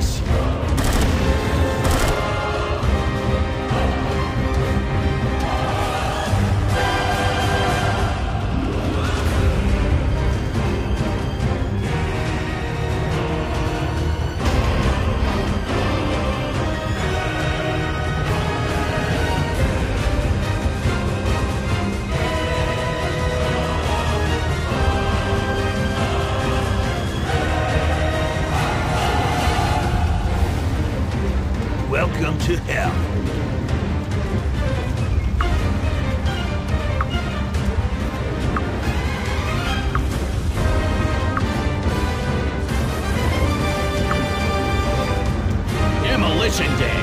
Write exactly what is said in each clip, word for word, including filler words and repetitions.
place. Welcome to hell. Demolition Day.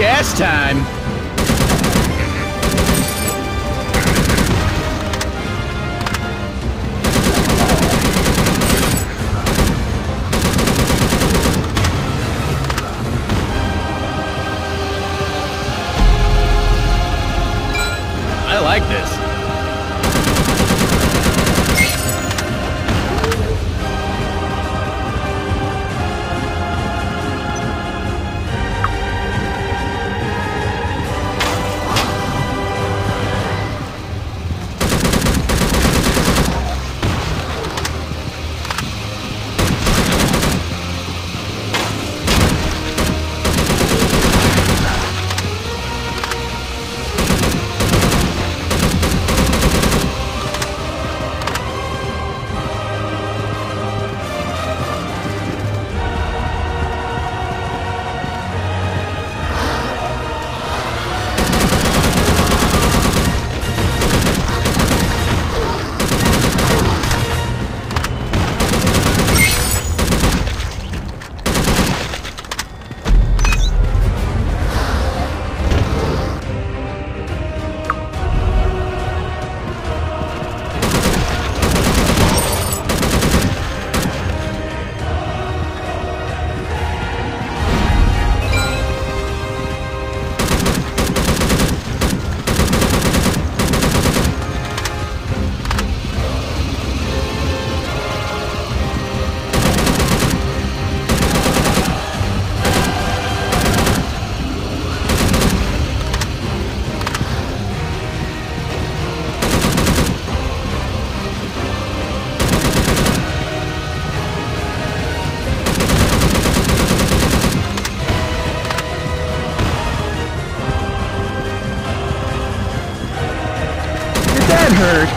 gas time. I like this. Heard.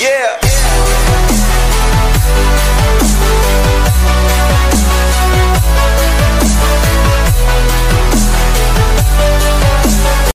Yeah.